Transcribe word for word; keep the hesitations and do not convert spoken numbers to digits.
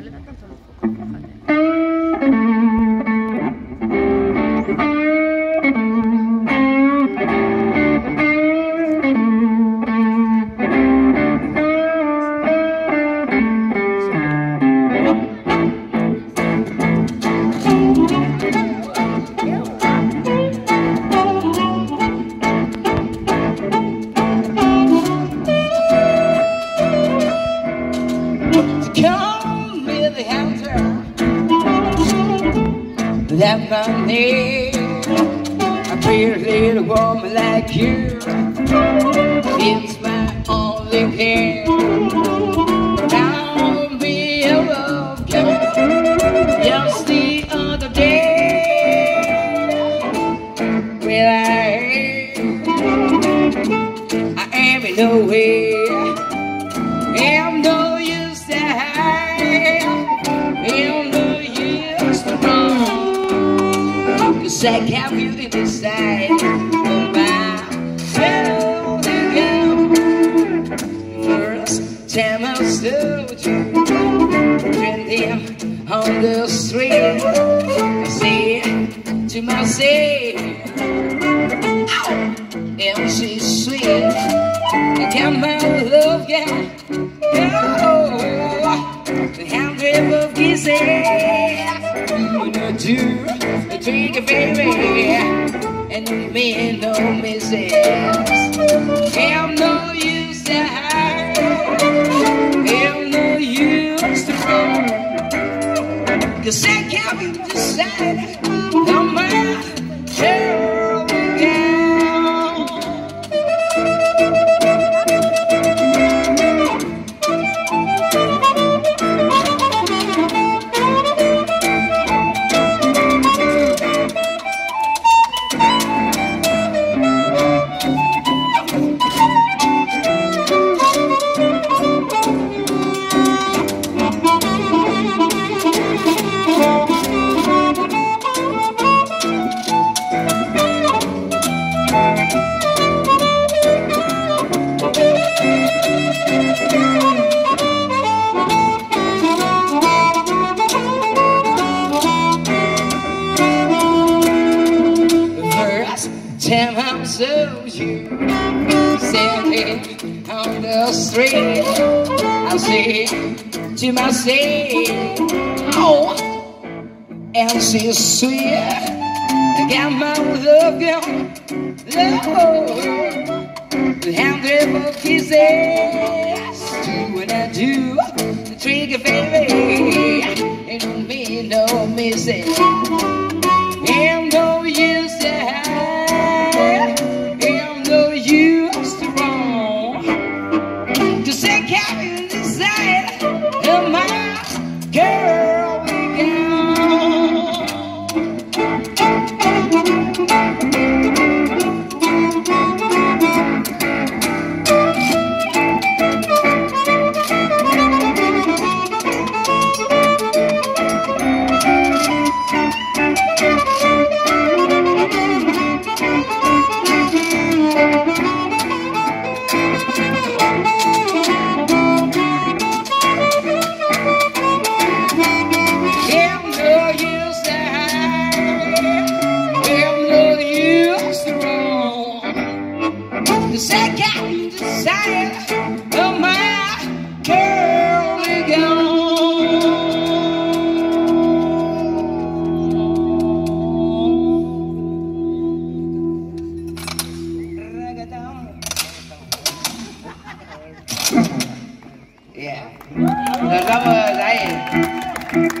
That I'm there, I feel a little woman like you. It's my only care. I'll be a love girl. Just the other day, well, I, I am in no way. I'm no use to hide. I'm no use to run. I can't really decide my fellow girl. First time I saw you, trending on the street, I said to myself, and she's sweet. I got my love girl, oh, the hundred of kisses you do. Drink a baby, and you mean no misses. I'm no use to hide, I'm no use to run. Cause I can't be decided on my terrible so you standing on the street, I say to myself, oh, and she's sweet. I got my love girl, love, the hundred more kisses. Do what I do, the trick of baby, and don't be no misses. And no use to hide. Yeah.